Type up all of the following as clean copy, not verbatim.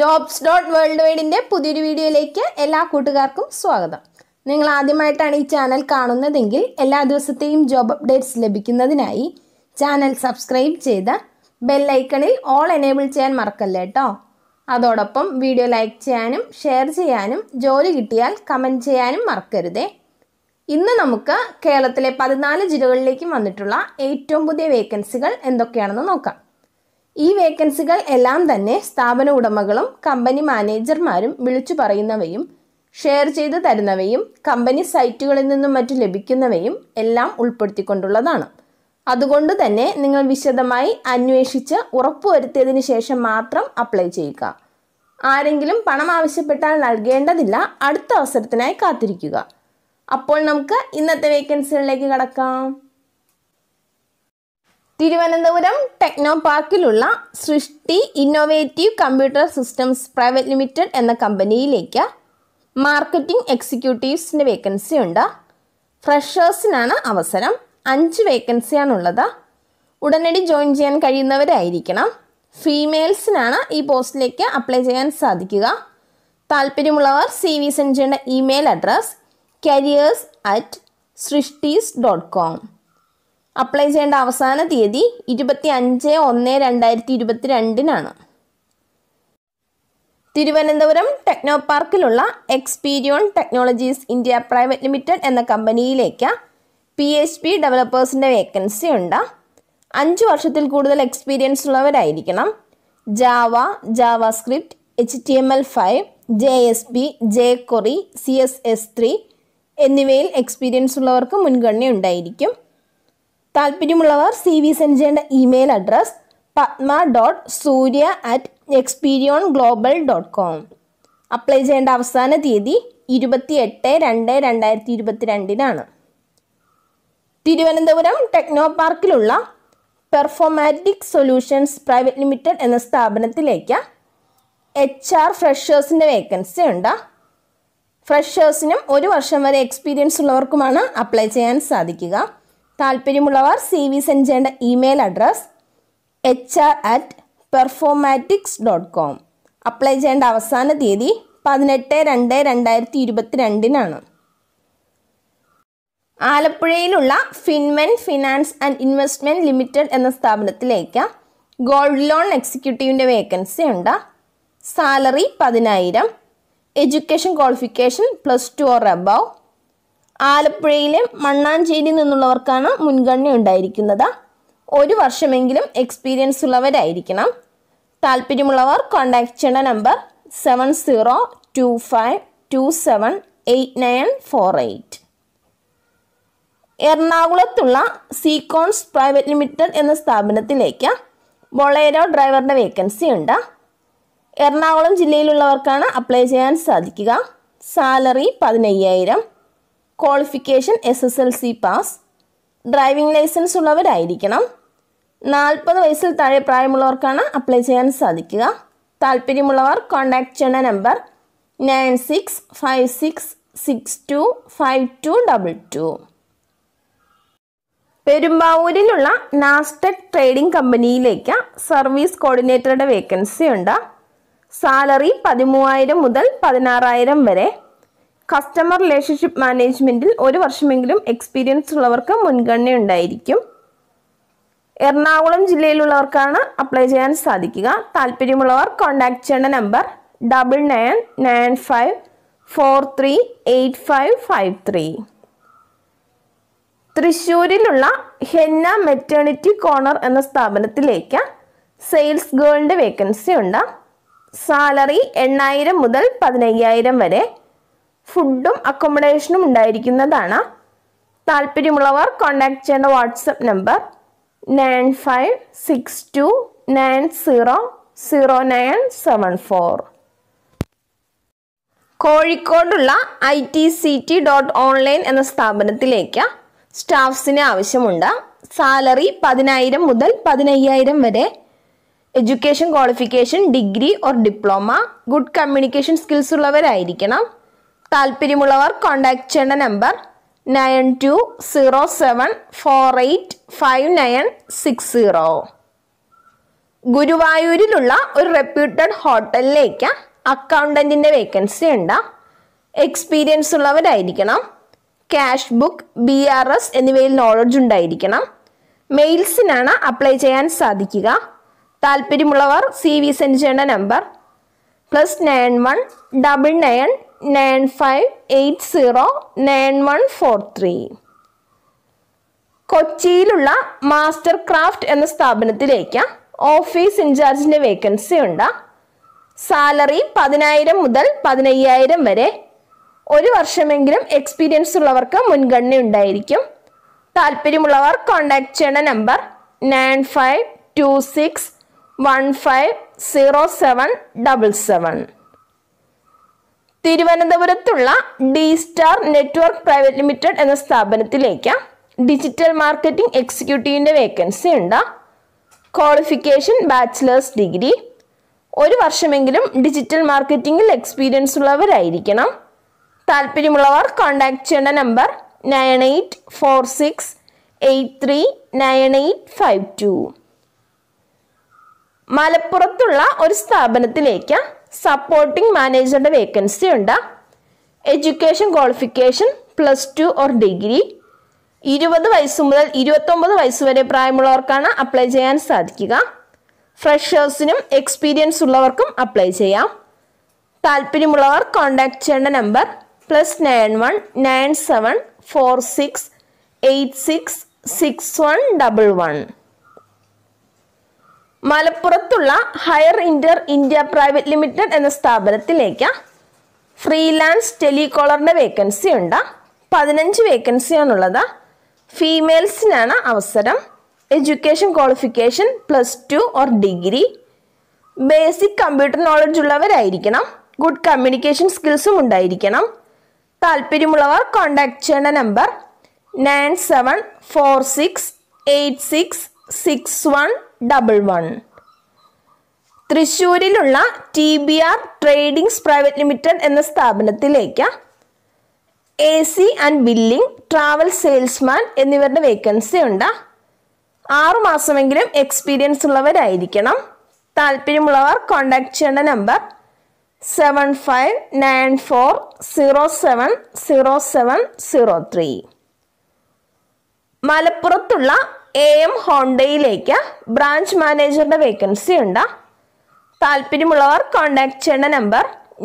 jobs.worldwide in the Pudiri video lake, Ella Kutugarkum Swagada. Ningladhimatani channel Kanuna Dingil, Ella Dusatim job updates Lebikinadinai, channel subscribe cheda, bell icon, all enabled chan marker letter. Adodapum, video like chanum, share chanum, jolly gitial, comment chanum marker de. In the Namuka, Keratele Padana Jigal Lake Manitula, 8 vacancy and the Kananoka. E vacancy Elam Dane, Stabana Udamagalum, Company Manager Marim, Vilchu Parinavayim, Share Cheda Tadanavayim, Company Sitigal in the Matilibikinavayim, Elam Ulperti Condoladana. Adugonda Dane, Ningal Vishadamai, Annuishicha, Urupu Ertedinisha Matram, apply Cheka. Aringilum Panama Visipeta Nalgenda Dilla, Adta Sertanai Katrikuga. Upon Namka in the vacancy like Gadaka Thiruvananthapuram Techno Parkilula, Swifty Innovative Computer Systems Private Limited and the Company Lake Marketing Executives in the vacancy under Freshers in Anna Avasaram, 5 vacancy and Ulada Udanadi join Jan Karina Varikana Females in Anna e post lake apply Jan Sadikiga Talpirimula CVs and gender email address. careers@srishtis.com apply ചെയ്യേണ്ട അവസാന തീയതി 25-1-2022 ആണ്. Thiruvananthapuram techno പാർക്കിലുള്ള Experion technologies India private limited എന്ന കമ്പനിയിലേക്ക് PHP ഡെവലപ്പേഴ്സിന്റെ vacancy ഉണ്ട്. 5 വർഷത്തിൽ കൂടുതൽ എക്സ്പീരിയൻസ് ഉള്ളവരായിരിക്കണം. Java, JavaScript, HTML5, JSP, jQuery, CSS3 എന്നിവയിൽ എക്സ്പീരിയൻസ് ഉള്ളവർക്ക് മുൻഗണന ഉണ്ടായിരിക്കും. താൽപര്യമുള്ളവർ സിവി സെൻഡ് ചെയ്യേണ്ട ഇമെയിൽ അഡ്രസ് padma.surya@experion.global.com അപ്ലൈ ചെയ്യേണ്ട അവസാന തീയതി 28-2-2022 ആണ്. തിരുവനന്തപുരം ടെക്നോ പാർക്കിലുള്ള പെർഫോമാറ്റിക് സൊല്യൂഷൻസ് പ്രൈവറ്റ് ലിമിറ്റഡ് എന്ന സ്ഥാപനത്തിലേക്ക് HR freshers in the vacancy under freshers in Urivarshama experience Lorkumana apply and Sadikiga Talpirimulavar CVs and gender email address HR@performatics.com apply and Avasana Didi Padnete and Alapurilula Finmen Finance and Investment Limited and the Stabnatileka Gold Loan Executive in the vacancy under Salary 10,000, Education Qualification +2 or above. ആലപ്പുഴയിലെ മണ്ണാഞ്ചേരിയിൽ നിന്നുള്ളവർക്കാണ് മുൻഗണന ഉണ്ടായിരിക്കുന്നത്. 1 വർഷമെങ്കിലും experience ഉള്ളവരായിരിക്കണം. താൽപര്യമുള്ളവർ contact ചെയ്യേണ്ട number 7025278948. എറണാകുളത്തുള്ള Seacons private limited എന്ന സ്ഥാപനത്തിലേക്ക് ബൊളേരോ ഡ്രൈവറുടെ വേക്കൻസി ഉണ്ട്. Ernakulam jillayilullovarkkana apply cheyan sadhikkuka. Salary 15,000, qualification SSLC pass, driving license ullavarayirikkanam. 40 vayasil thazhe prayamullovarkkana apply cheyan sadhikkuka. Thalpariyamullavar contact cheyana number 9656625222. Perumbavurulla Nasted Trading Company ilekku service coordinator ede vacancy undu. Salary 13,000 മുതൽ 16,000 വരെ. Customer relationship മാനേജ്മെന്റിൽ 1 വർഷമെങ്കിലും experience ഉള്ളവർക്ക് മുൻഗണന ഉണ്ടായിരിക്കും. Ernakulam ജില്ലയിലുള്ളവർക്കാണ് apply ചെയ്യാൻ സാധിക്കുക. താൽപര്യമുള്ളവർ കോൺടാക്ട് ചെയ്യേണ്ട നമ്പർ 9995438553. തൃശ്ശൂരിലുള്ള ഹെന്ന മെറ്റേണിറ്റി കോർണർ എന്ന സ്ഥാപനത്തിലേക്ക് സെയിൽസ് ഗേളിന്റെ വേക്കൻസി ഉണ്ട്. Salary 8,000 മുതൽ 15,000 വരെ. ഫുഡും അക്കോമഡേഷനും ഉണ്ടായിരിക്കുന്നതാണ്. താൽപര്യമുള്ളവർ കോൺടാക്ട് ചെയ്യേണ്ട വാട്സപ്പ് നമ്പർ 9562900974. കോഴിക്കോടുള്ള ITCT.online എന്ന സ്ഥാപനത്തിലേക്ക് സ്റ്റാഫ്സിന് ആവശ്യമുണ്ട്. സാലറി 10,000 മുതൽ 15,000 വരെ. Education qualification, degree or diploma, good communication skills ഉള്ളവരായിരിക്കണം. താൽപര്യമുള്ളവർ കോൺടാക്ട് ചെയ്യേണ്ട നമ്പർ 9207485960. ഗുരുവായൂരിലുള്ള ഒരു റെപ്യൂട്ടഡ് ഹോട്ടലിലേക്ക് അക്കൗണ്ടന്റിന്റെ വേക്കൻസി ഉണ്ട്. എക്സ്പീരിയൻസ് ഉള്ളവരായിരിക്കണം. ക്യാഷ് ബുക്ക്, BRS എന്നിവയിൽ നോളജ് ഉണ്ടായിരിക്കണം. മെയിൽസിനാണ് അപ്ലൈ ചെയ്യാൻ സാധിക്കുക. താല്പര്യമുള്ളവർ CV സെൻഡ് ചെയ്യേണ്ട നമ്പർ +919995809143. കൊച്ചിയിലുള്ള മാസ്റ്റർ ക്രാഫ്റ്റ് എന്ന സ്ഥാപനത്തിലേക്ക് ഓഫീസ് ഇൻചാർജിൻ്റെ വേക്കൻസി ഉണ്ട്. സാലറി 10,000 മുതൽ 15,000 വരെ. 1 വർഷമെങ്കിലും എക്സ്പീരിയൻസ് ഉള്ളവർക്ക് മുൻഗണന ഉണ്ടായിരിക്കും. താല്പര്യമുള്ളവർ കോൺടാക്ട് ചെയ്യേണ്ട നമ്പർ 9526150777. തിരുവനന്തപുരത്തുള്ള D Star Network Private Limited എന്ന സ്ഥാപനത്തിലേക്ക് ഡിജിറ്റൽ മാർക്കറ്റിംഗ് എക്സിക്യൂട്ടീവിൻ്റെ വേക്കൻസി ഉണ്ട്. Qualification bachelors degree. 1 വർഷമെങ്കിലും ഡിജിറ്റൽ മാർക്കറ്റിംഗിൽ എക്സ്പീരിയൻസ് ഉള്ളവരായിരിക്കണം. താല്പര്യമുള്ളവർ കോൺടാക്ട് ചെയ്യേണ്ട നമ്പർ 9846839852. മലപ്പുറത്തുള്ള ഒരു സ്ഥാപനത്തിലേക്ക് സപ്പോർട്ടിംഗ് മാനേജറുടെ വേക്കൻസി ഉണ്ട്. Education qualification +2 or degree. 20 വയസ്സ് മുതൽ 29 വയസ്സ് വരെ പ്രായമുള്ളവർക്കാണ് അപ്ലൈ ചെയ്യാൻ സാധിക്കുക. ഫ്രഷേഴ്സിനും എക്സ്പീരിയൻസ് ഉള്ളവർക്കും അപ്ലൈ ചെയ്യാം. താല്പര്യമുള്ളവർ കോൺടാക്ട് ചെയ്യേണ്ട നമ്പർ +919746866111. മലപ്പുറത്തുള്ള ഹയർ ഇന്ത്യ പ്രൈവറ്റ് ലിമിറ്റഡ് എന്ന സ്ഥാപനത്തിലേക്ക് ഫ്രീലാൻസ് ടെലികോളറിൻ്റെ വേക്കൻസി ഉണ്ട്. 15 വേക്കൻസിയാണുള്ളത്. ഫീമെയിൽസിനാണ് അവസരം. Education qualification +2 or degree. Basic computer knowledge ഉള്ളവരായിരിക്കണം. ഗുഡ് കമ്മ്യൂണിക്കേഷൻ സ്കിൽസും ഉണ്ടായിരിക്കണം. താല്പര്യമുള്ളവർ കോൺടാക്ട് ചെയ്യേണ്ട നമ്പർ 9746866111. തൃശ്ശൂരിലുള്ള TBR ട്രേഡിംഗ്സ് പ്രൈവറ്റ് ലിമിറ്റഡ് എന്ന സ്ഥാപനത്തിലേക്ക് AC and billing, travel salesman എന്നിവരുടെ വേക്കൻസി ഉണ്ട്. 6 മാസമെങ്കിലും എക്സ്പീരിയൻസ് ഉള്ളവരായിരിക്കണം. താല്പര്യമുള്ളവർ കോൺടാക്ട് ചെയ്യേണ്ട നമ്പർ 7594070703. മലപ്പുറത്തുള്ള AM Honda-യിലേക്ക് ബ്രാഞ്ച് മാനേജറുടെ വേക്കൻസി ഉണ്ട്. താല്പര്യമുള്ളവർ കോൺടാക്ട് ചെയ്യേണ്ട നമ്പർ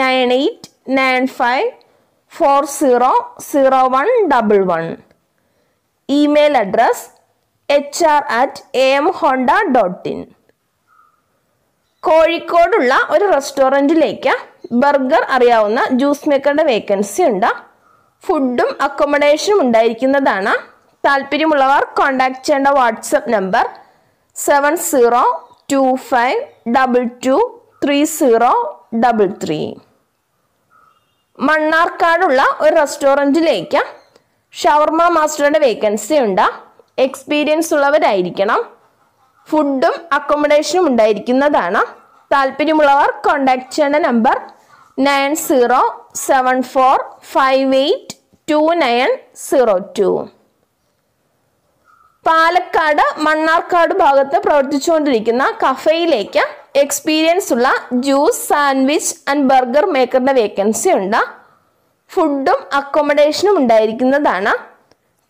9895400111. Email address HR@amhonda.in. കോഴിക്കോടുള്ള ഒരു റെസ്റ്റോറൻറ്റിലേക്ക് ബർഗർ അറിയാവുന്ന ജ്യൂസ് മേക്കറുടെ വേക്കൻസി ഉണ്ട്. ഫുഡും അക്കോമഡേഷനും ഉണ്ടായിരിക്കുന്നതാണ്. താല്പര്യമുള്ളവർ കോൺടാക്ട് ചെയ്യേണ്ട വാട്സപ്പ് നമ്പർ 7025223033. മണ്ണാർക്കാടുള്ള ഒരു റെസ്റ്റോറൻറ്റിലേക്ക് ഷവർമ മാസ്റ്ററുടെ വേക്കൻസി ഉണ്ട്. എക്സ്പീരിയൻസ് ഉള്ളവരായിരിക്കണം. ഫുഡും അക്കോമഡേഷനും ഉണ്ടായിരിക്കുന്നതാണ്. താല്പര്യമുള്ളവർ കോൺടാക്ട് ചെയ്യേണ്ട നമ്പർ 9074582902. പാലക്കാട് മണ്ണാർക്കാട് ഭാഗത്ത് പ്രവർത്തിച്ചുകൊണ്ടിരിക്കുന്ന കഫയിലേക്ക് എക്സ്പീരിയൻസ് ഉള്ള ജ്യൂസ്, സാൻഡ്വിച്ച് ആൻഡ് ബർഗർ മേക്കറുടെ വേക്കൻസി ഉണ്ട്. ഫുഡും അക്കോമഡേഷനും ഉണ്ടായിരിക്കുന്നതാണ്.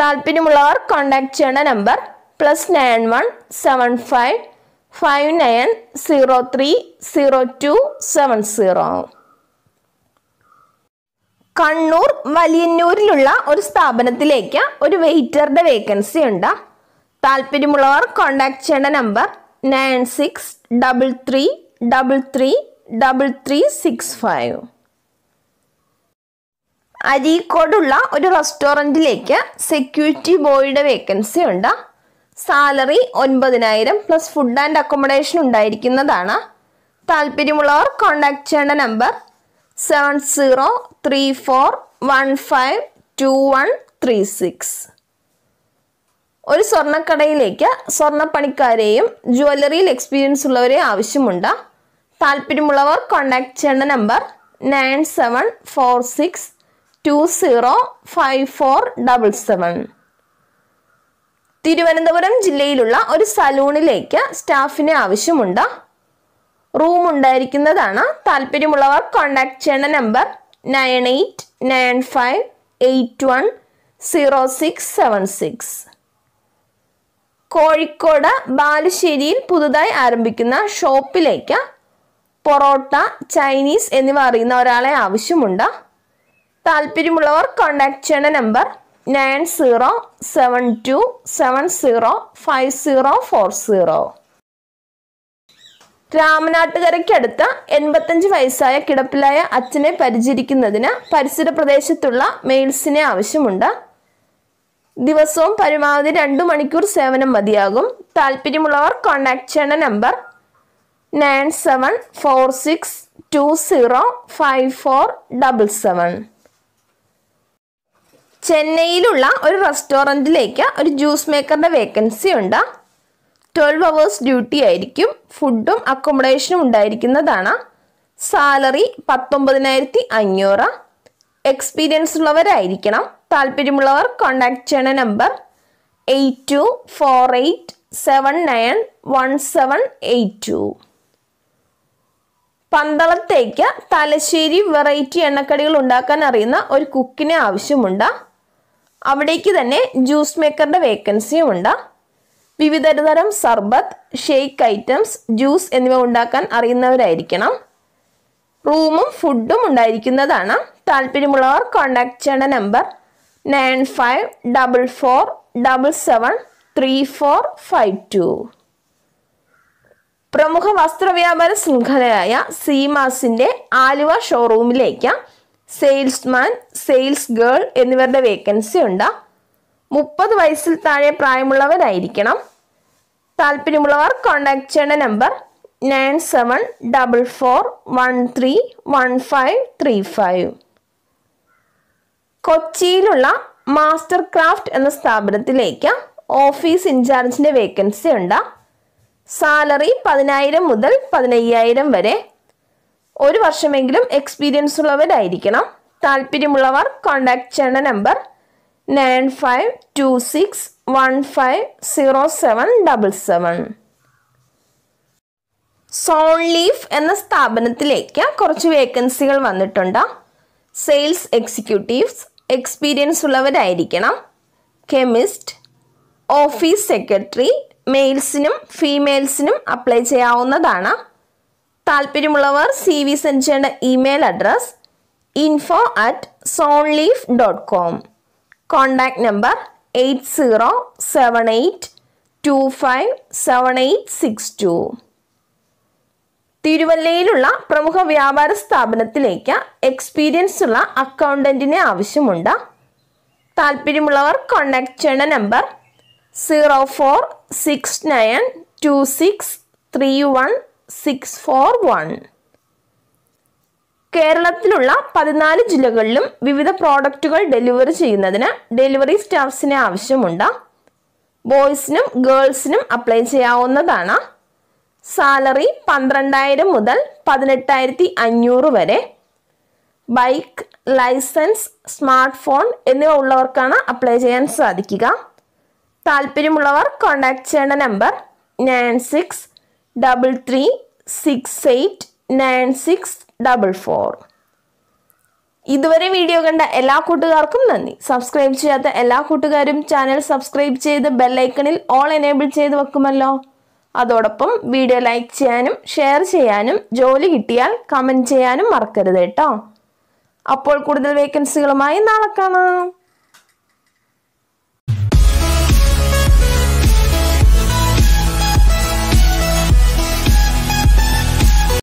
താല്പര്യമുള്ളവർ കോൺടാക്ട് ചെയ്യേണ്ട നമ്പർ +917559030270. കണ്ണൂർ വലിയന്നൂരിലുള്ള ഒരു സ്ഥാപനത്തിലേക്ക് ഒരു വെയിറ്ററുടെ വേക്കൻസി ഉണ്ട്. താല്പര്യമുള്ളവർ കോൺടാക്ട് ചെയ്യേണ്ട നമ്പർ 9633333365. അരീക്കോടുള്ള ഒരു റെസ്റ്റോറൻറ്റിലേക്ക് സെക്യൂരിറ്റി ബോയുടെ വേക്കൻസി ഉണ്ട്. Salary 9000 plus food and accommodation ഉണ്ടായിരിക്കുന്നതാണ്. താല്പര്യമുള്ളവർ കോൺടാക്ട് ചെയ്യേണ്ട നമ്പർ 7034152136. ഒരു സ്വർണ്ണക്കടയിലേക്ക് സ്വർണ്ണപ്പണിക്കാരെയും ജുവല്ലറിയിൽ എക്സ്പീരിയൻസ് ഉള്ളവരെയും ആവശ്യമുണ്ട്. താല്പര്യമുള്ളവർ കോൺടാക്ട് ചെയ്യേണ്ട നമ്പർ 9746205477. തിരുവനന്തപുരം ജില്ലയിലുള്ള ഒരു സലൂണിലേക്ക് സ്റ്റാഫിനെ ആവശ്യമുണ്ട് റൂം ഉണ്ടായിരിക്കുന്നതാണ് താൽപര്യമുള്ളവർ കോൺടാക്റ്റ് ചെയ്യുന്ന നമ്പർ 9895810676 കോഴിക്കോട് ബാലുശ്ശേരിയിൽ പുതുതായി ആരംഭിക്കുന്ന ഷോപ്പിലേക്ക് പൊറോട്ട ചൈനീസ് എന്നിവ അറിയുന്ന ഒരാളെ ആവശ്യമുണ്ട് താൽപര്യമുള്ളവർ കോൺടാക്റ്റ് ചെയ്യുന്ന നമ്പർ 9072705040 രാമനാട്ടുകരയ്ക്കടുത്ത് 85 വയസ്സായ കിടപ്പിലായ അച്ഛനെ പരിചരിക്കുന്നതിന് പരിസര പ്രദേശത്തുള്ള മെയിൽസിനെ ആവശ്യമുണ്ട് ദിവസവും പരമാവധി 2 മണിക്കൂർ സേവനം മതിയാകും താൽപര്യമുള്ളവർ കോൺടാക്ട് ചെയ്യുന്ന നമ്പർ 9746205477 ചെന്നൈയിലുള്ള ഒരു റെസ്റ്റോറൻറ്റിലേക്ക് ഒരു ജ്യൂസ് മേക്കറിൻ്റെ വേക്കൻസി ഉണ്ട് 12 hours ഡ്യൂട്ടി ആയിരിക്കും ഫുഡും അക്കോമഡേഷനും ഉണ്ടായിരിക്കുന്നതാണ് സാലറി 19,500 എക്സ്പീരിയൻസ് ഉള്ളവരായിരിക്കണം താൽപര്യമുള്ളവർ കോൺടാക്ട് ചെയ്യുന്ന നമ്പർ 8248791782 പന്തളത്തേക്ക് തലശ്ശേരി വെറൈറ്റി എണ്ണക്കടികൾ ഉണ്ടാക്കാൻ അറിയുന്ന ഒരു കുക്കിനെ ആവശ്യമുണ്ട് അവിടേക്ക് തന്നെ ജ്യൂസ് മേക്കറിൻ്റെ വേക്കൻസിയും ഉണ്ട് വിവിധ തരം സർബത്ത് ഷേക്ക് ഐറ്റംസ് ജ്യൂസ് എന്നിവ ഉണ്ടാക്കാൻ അറിയുന്നവരായിരിക്കണം റൂമും ഫുഡും ഉണ്ടായിരിക്കുന്നതാണ് താല്പര്യമുള്ളവർ കോൺടാക്ട് ചെയ്യേണ്ട നമ്പർ 9544773452 പ്രമുഖ വസ്ത്രവ്യാപാര ശൃംഖലയായ സീമാസിൻ്റെ ആലുവ ഷോറൂമിലേക്ക് സെയിൽസ്മാൻ സെയിൽസ് ഗേൾ എന്നിവരുടെ വേക്കൻസി ഉണ്ട് 30 വയസ്സിൽ താഴെ പ്രായമുള്ളവരായിരിക്കണം താല്പര്യമുള്ളവർ കോൺടാക്ട് ചെയ്യേണ്ട നമ്പർ 9744131535 കൊച്ചിയിലുള്ള മാസ്റ്റർ ക്രാഫ്റ്റ് എന്ന സ്ഥാപനത്തിലേക്ക് ഓഫീസ് ഇൻചാർജിൻ്റെ വേക്കൻസി ഉണ്ട് സാലറി 10,000 മുതൽ 15,000 വരെ 1 വർഷമെങ്കിലും എക്സ്പീരിയൻസ് ഉള്ളവരായിരിക്കണം താല്പര്യമുള്ളവർ കോൺടാക്ട് ചെയ്യേണ്ട നമ്പർ 9526150777 സോൺ ലീഫ് എന്ന സ്ഥാപനത്തിലേക്ക് കുറച്ച് വേക്കൻസികൾ വന്നിട്ടുണ്ട് സെയിൽസ് എക്സിക്യൂട്ടീവ്സ് എക്സ്പീരിയൻസ് ഉള്ളവരായിരിക്കണം കെമിസ്റ്റ് ഓഫീസ് സെക്രട്ടറി മെയിൽസിനും ഫീമെയിൽസിനും അപ്ലൈ ചെയ്യാവുന്നതാണ് താല്പര്യമുള്ളവർ CV സെൻഡ് ചെയ്യേണ്ട email address info@sonleaf.com contact number 8078257862 തിരുവല്ലയിലുള്ള പ്രമുഖ വ്യാപാര സ്ഥാപനത്തിലേക്ക് എക്സ്പീരിയൻസ് ഉള്ള അക്കൗണ്ടൻറ്റിനെ ആവശ്യമുണ്ട് താല്പര്യമുള്ളവർ കോൺടാക്ട് ചെയ്യേണ്ട നമ്പർ 046926316141 കേരളത്തിലുള്ള 14 ജില്ലകളിലും വിവിധ പ്രോഡക്റ്റുകൾ ഡെലിവറി ചെയ്യുന്നതിന് ഡെലിവറി സ്റ്റാഫ്സിന് ആവശ്യമുണ്ട് ബോയ്സിനും ഗേൾസിനും അപ്ലൈ ചെയ്യാവുന്നതാണ് സാലറി 12,000 മുതൽ 18,500 വരെ ബൈക്ക് ലൈസൻസ് സ്മാർട്ട് ഫോൺ എന്നിവ ഉള്ളവർക്കാണ് അപ്ലൈ ചെയ്യാൻ സാധിക്കുക താല്പര്യമുള്ളവർ കോൺടാക്ട് ചെയ്യേണ്ട നമ്പർ 9633689644 ഇതുവരെ വീഡിയോ കണ്ട എല്ലാ കൂട്ടുകാർക്കും നന്ദി സബ്സ്ക്രൈബ് ചെയ്യാത്ത എല്ലാ കൂട്ടുകാരും ചാനൽ സബ്സ്ക്രൈബ് ചെയ്ത് ബെല്ലൈക്കണിൽ ഓൾ എനേബിൾ ചെയ്ത് വെക്കുമല്ലോ അതോടൊപ്പം വീഡിയോ ലൈക്ക് ചെയ്യാനും ഷെയർ ചെയ്യാനും ജോലി കിട്ടിയാൽ കമൻറ്റ് ചെയ്യാനും മറക്കരുത് കേട്ടോ അപ്പോൾ കൂടുതൽ വേക്കൻസികളുമായി നാളെ കാണാം